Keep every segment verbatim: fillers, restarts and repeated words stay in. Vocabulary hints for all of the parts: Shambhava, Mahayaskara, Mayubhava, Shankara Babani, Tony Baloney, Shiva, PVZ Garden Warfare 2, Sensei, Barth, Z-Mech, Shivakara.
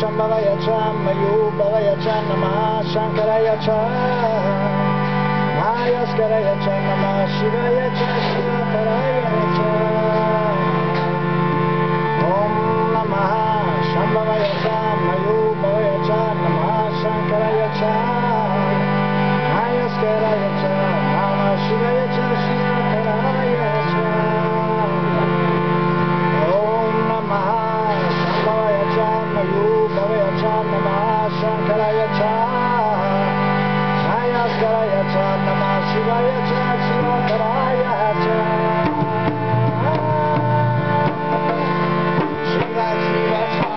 Shambhavaya cha, Mayubhavaya cha, Namah Shankaraya cha, Mahayaskaraya cha, Namah Shivaya cha, Shivakaraya cha. Om Namah Shambhavaya cha, Mayubhavaya cha, Namah Shankaraya cha, Mahayaskaraya cha, Namah Shivaya cha, Shivakaraya cha. Om Namah Shambhavaya cha, Mayubhavaya Namah Shankaraya cha, Mahayaskaraya cha, Namah Shivaya cha, Shivakaraya cha. Shiva, Shiva cha,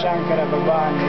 Shankara Babani.